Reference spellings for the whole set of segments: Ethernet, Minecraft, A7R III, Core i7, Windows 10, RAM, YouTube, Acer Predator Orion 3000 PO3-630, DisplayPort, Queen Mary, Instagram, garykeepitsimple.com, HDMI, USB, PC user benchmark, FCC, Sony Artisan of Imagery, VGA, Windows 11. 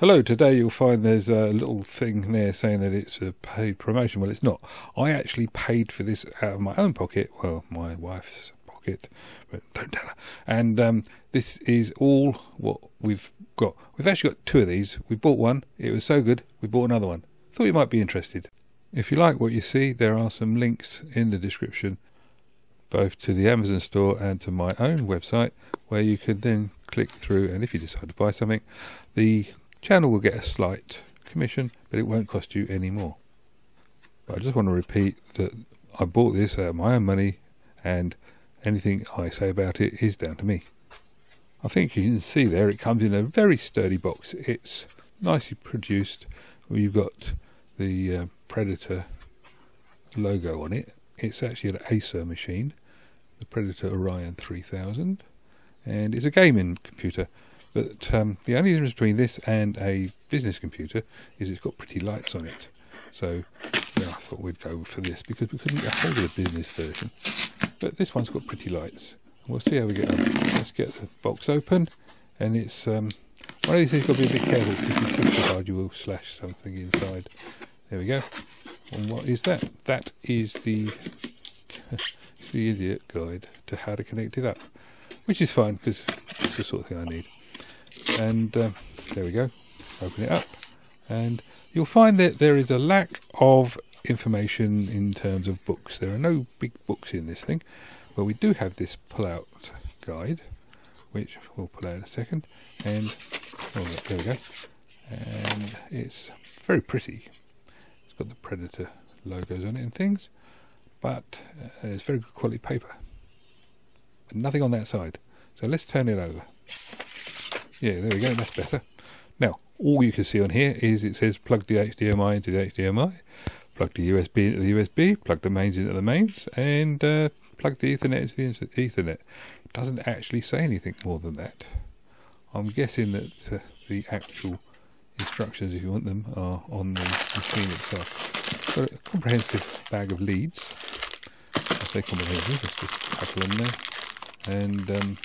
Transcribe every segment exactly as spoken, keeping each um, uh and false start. Hello, today you'll find there's a little thing there saying that it's a paid promotion. Well, it's not. I actually paid for this out of my own pocket, well, my wife's pocket, but don't tell her. And um, this is all what we've got. We've actually got two of these. We bought one, it was so good, we bought another one. Thought you might be interested. If you like what you see, there are some links in the description, both to the Amazon store and to my own website, where you can then click through, and if you decide to buy something, the channel will get a slight commission, but it won't cost you any more. But I just want to repeat that I bought this out of my own money, and anything I say about it is down to me. I think you can see there it comes in a very sturdy box. It's nicely produced. You've got the uh, Predator logo on it. It's actually an Acer machine, the Predator Orion three thousand, and it's a gaming computer. But um, the only difference between this and a business computer is it's got pretty lights on it. So yeah, I thought we'd go for this because we couldn't get hold of the business version. But this one's got pretty lights. We'll see how we get on. Let's get the box open. And it's um, one of these things you've got to be a bit careful. If you push the card, you will slash something inside. There we go. And what is that? That is the, it's the idiot guide to how to connect it up. Which is fine because it's the sort of thing I need. And um, there we go, open it up, and you'll find that there is a lack of information in terms of books. There are no big books in this thing, but we do have this pull-out guide, which we'll pull out in a second. And oh, there we go, and it's very pretty. It's got the Predator logos on it and things, but uh, it's very good quality paper, but nothing on that side. So let's turn it over. Yeah, there we go, that's better. Now, all you can see on here is it says plug the H D M I into the H D M I, plug the U S B into the U S B, plug the mains into the mains, and uh, plug the Ethernet into the Ethernet. It doesn't actually say anything more than that. I'm guessing that uh, the actual instructions, if you want them, are on the machine itself. Got a comprehensive bag of leads. I say comprehensive, there's just a couple in there. And um,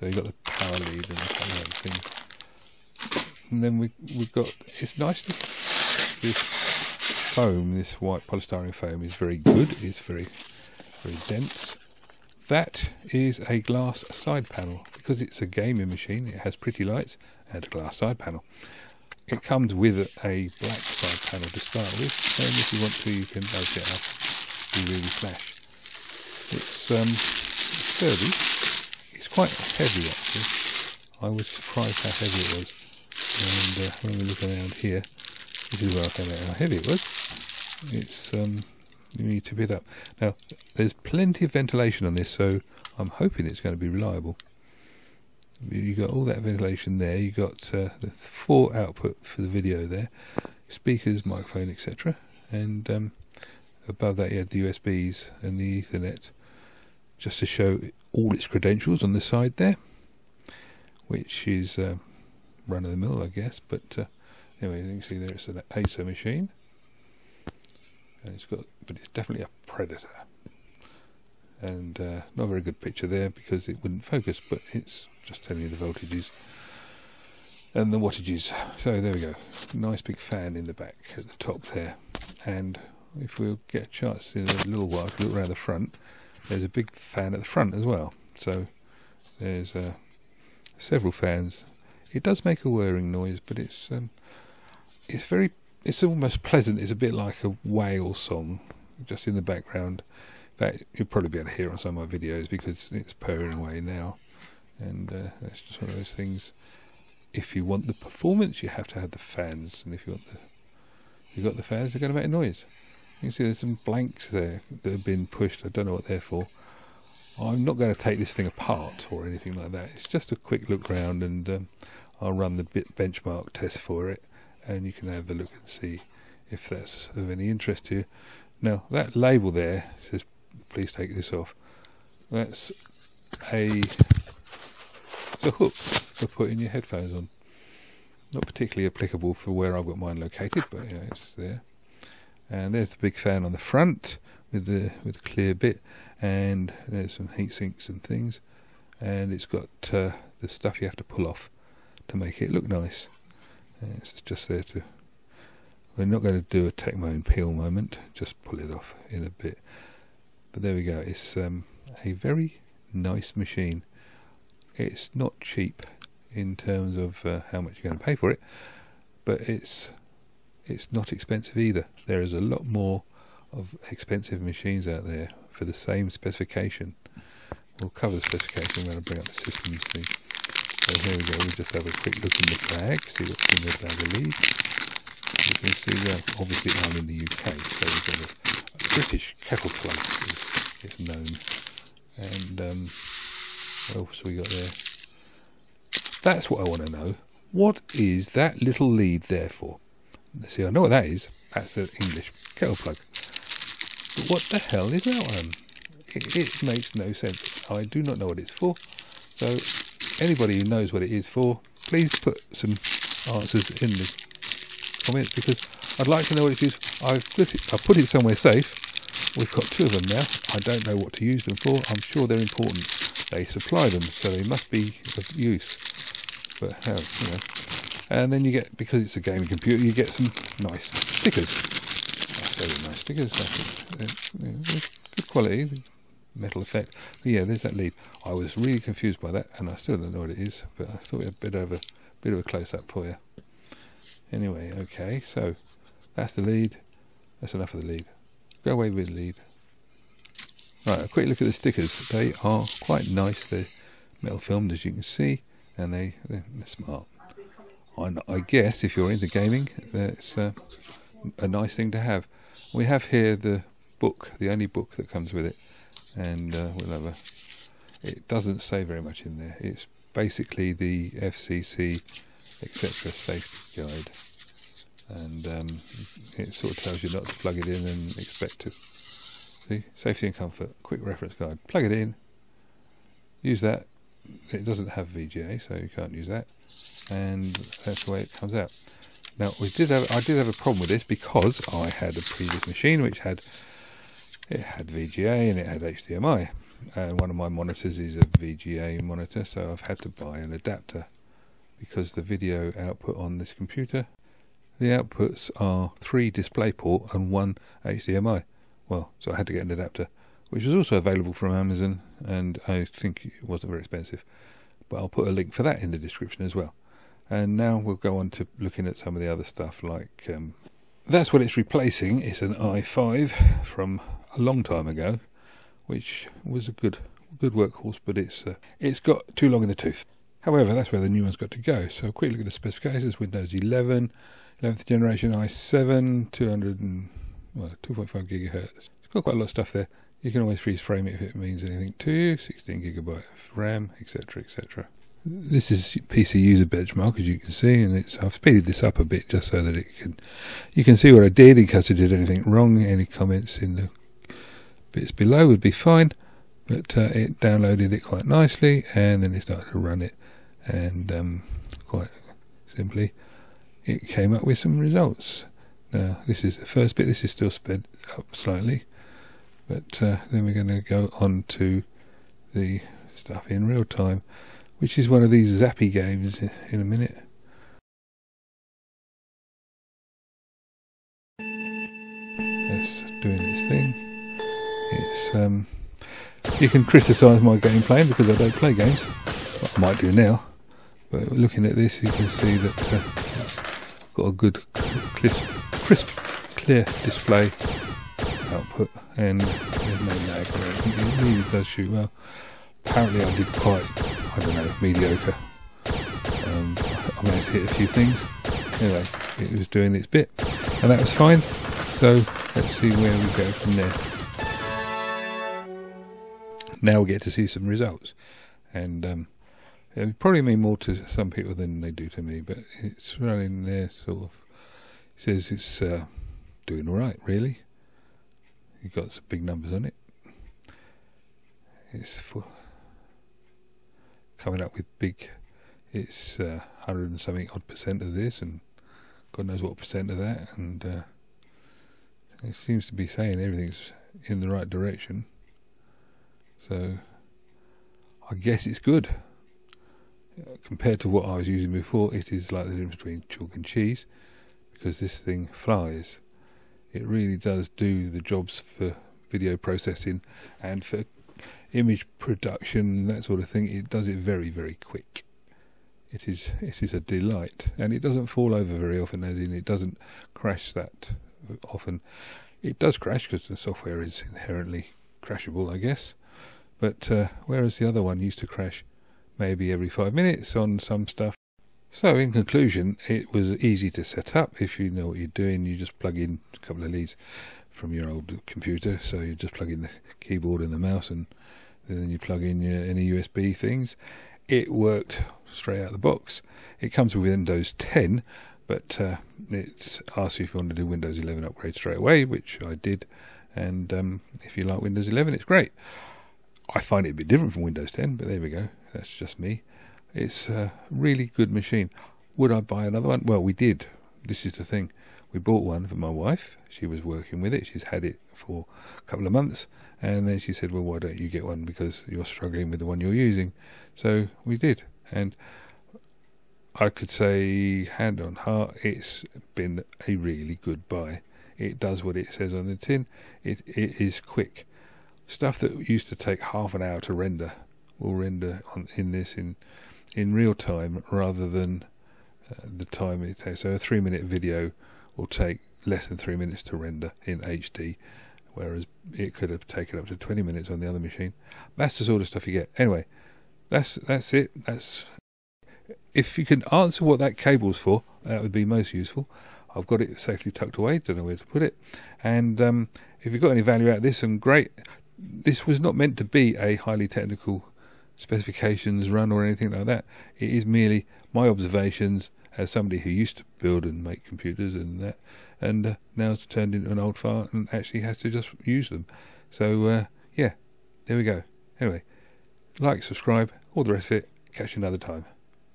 so you've got the power lead and thing. And then we, we've got, it's nice to, this foam, this white polystyrene foam is very good, it's very, very dense. That is a glass side panel. Because it's a gaming machine, it has pretty lights and a glass side panel. It comes with a black side panel to start with, and if you want to, you can open it up, be really flash. It's um, sturdy. It's quite heavy actually. I was surprised how heavy it was. And uh, when we look around here, this is where I found out how heavy it was. It's um, you need to bid up. Now there's plenty of ventilation on this, so I'm hoping it's going to be reliable. You got all that ventilation there. You got uh, the four output for the video there, speakers, microphone, et cetera. And um, above that you had the U S Bs and the Ethernet, just to show all its credentials on the side there, which is uh, run-of-the-mill I guess, but uh, anyway, you can see there it's an Acer machine, and it's got, but it's definitely a Predator, and uh, not a very good picture there because it wouldn't focus, but it's just telling you the voltages and the wattages. So there we go, nice big fan in the back at the top there, and if we'll get a chance in a little while to look around the front, there's a big fan at the front as well, so there's uh, several fans. It does make a whirring noise, but it's um, it's very, it's almost pleasant. It's a bit like a whale song, just in the background. In fact, you'll probably be able to hear it on some of my videos because it's purring away now, and uh, it's just one of those things. If you want the performance, you have to have the fans, and if you want the, you've got the fans, they're going to make a noise. You can see there's some blanks there that have been pushed. I don't know what they're for. I'm not going to take this thing apart or anything like that. It's just a quick look round, and um, I'll run the bit benchmark test for it, and you can have a look and see if that's of any interest to you. Now that label there says please take this off. That's a, it's a hook for putting your headphones on. Not particularly applicable for where I've got mine located, but yeah, it's there. And there's the big fan on the front with the with the clear bit, and there's some heat sinks and things, and it's got uh, the stuff you have to pull off to make it look nice. It's just there to, we're not going to do a take my own peel moment, just pull it off in a bit. But there we go, it's um, a very nice machine. It's not cheap in terms of uh, how much you're going to pay for it, but it's it's not expensive either. There is a lot more of expensive machines out there for the same specification. We'll cover the specification when I bring up the systems thing. So here we go, we'll just have a quick look in the bag, see what's in the bag of leads. You can see that obviously I'm in the U K, so we've got a, a British kettle plate is, is known. And um, what else we got there? That's what I want to know. What is that little lead there for? See, I know what that is. That's an English kettle plug. But what the hell is that one? It, it makes no sense. I do not know what it's for. So anybody who knows what it is for, please put some answers in the comments, because I'd like to know what it is. I've put it, I've put it somewhere safe. We've got two of them now. I don't know what to use them for. I'm sure they're important. They supply them, so they must be of use. But how, you know. And then you get, because it's a gaming computer, you get some nice stickers. Very nice stickers. That's, uh, uh, good quality, metal effect. But yeah, there's that lead. I was really confused by that, and I still don't know what it is. But I thought a bit of a bit of a close-up for you. Anyway, okay. So that's the lead. That's enough of the lead. Go away with the lead. Right, a quick look at the stickers. They are quite nice. They're metal filmed, as you can see, and they they're smart. And I guess if you're into gaming, that's uh, a nice thing to have. We have here the book, the only book that comes with it, and uh, we'll have a. It doesn't say very much in there. It's basically the F C C et cetera safety guide, and um, it sort of tells you not to plug it in and expect to. See, safety and comfort, quick reference guide. Plug it in. Use that. It doesn't have V G A, so you can't use that. And that's the way it comes out. Now we did have, I did have a problem with this because I had a previous machine which had it had V G A and it had H D M I, and one of my monitors is a V G A monitor, so I've had to buy an adapter because the video output on this computer, the outputs are three DisplayPort and one H D M I. Well, so I had to get an adapter, which was also available from Amazon, and I think it wasn't very expensive. But I'll put a link for that in the description as well. And now we'll go on to looking at some of the other stuff, like um, that's what it's replacing. It's an i five from a long time ago, which was a good good workhorse, but it's uh, it's got too long in the tooth. However, that's where the new one's got to go. So a quick look at the specifications: Windows eleven, eleventh generation i seven, two hundred and well, two point five gigahertz. It's got quite a lot of stuff there. You can always freeze frame it if it means anything to you. sixteen gigabyte of RAM, et cetera, et cetera. This is P C user benchmark, as you can see, and it's, I've speeded this up a bit just so that it can, you can see what I did in case I did anything wrong. Any comments in the bits below would be fine, but uh, it downloaded it quite nicely, and then it started to run it, and um, quite simply, it came up with some results. Now this is the first bit. This is still sped up slightly, but uh, then we're going to go on to the stuff in real time, which is one of these zappy games in a minute. That's doing its thing. It's um, you can criticise my gameplay because I don't play games. Well, I might do now, but looking at this, you can see that uh, it's got a good crisp, crisp, clear display output, and there's no lag or anything. It really does shoot well. Apparently, I did quite. I don't know, mediocre. Um, I managed to hit a few things. Anyway, it was doing its bit, and that was fine. So let's see where we go from there. Now we get to see some results, and um, it would probably mean more to some people than they do to me. But it's running there, sort of. It says it's uh, doing all right, really. You've got some big numbers on it. It's for. Coming up with big, it's uh, one hundred and something odd percent of this, and God knows what percent of that, and uh, it seems to be saying everything's in the right direction. So I guess it's good. compared to what I was using before, it is like the difference between chalk and cheese, because this thing flies. It really does do the jobs for video processing and for image production, that sort of thing. It does it very, very quick. It is it is a delight, and it doesn't fall over very often, as in it doesn't crash that often. It does crash because the software is inherently crashable, I guess. But uh, whereas the other one used to crash maybe every five minutes on some stuff. So in conclusion, it was easy to set up. If you know what you're doing, you just plug in a couple of leads from your old computer. So you just plug in the keyboard and the mouse, and then you plug in your, any U S B things. It worked straight out of the box. It comes with Windows ten, but uh, it asks you if you want to do Windows eleven upgrade straight away, which I did. And um, if you like Windows eleven, it's great. I find it a bit different from Windows ten, but there we go. That's just me. It's a really good machine. Would I buy another one? Well, we did. This is the thing. We bought one for my wife. She was working with it. She's had it for a couple of months. And then she said, well, why don't you get one, because you're struggling with the one you're using. So we did. And I could say, hand on heart, it's been a really good buy. It does what it says on the tin. It, it is quick. Stuff that used to take half an hour to render will render on, in this in in real time, rather than uh, the time it takes. So a three minute video will take less than three minutes to render in H D, whereas it could have taken up to twenty minutes on the other machine. That's the sort of stuff you get. Anyway, that's that's it. That's if you can answer what that cable's for, that would be most useful. I've got it safely tucked away, don't know where to put it. And um, if you've got any value out of this, and great. This was not meant to be a highly technical specifications run or anything like that. It is merely my observations as somebody who used to build and make computers and that, and uh, now it's turned into an old fart and actually has to just use them. So uh, yeah, there we go. Anyway, like, subscribe, all the rest of it. Catch you another time.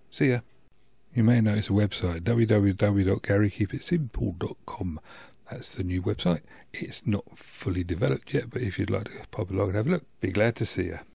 See ya. You may notice a website, w w w dot gary keep it simple dot com. That's the new website. It's not fully developed yet, but if you'd like to pop along and have a look, be glad to see you.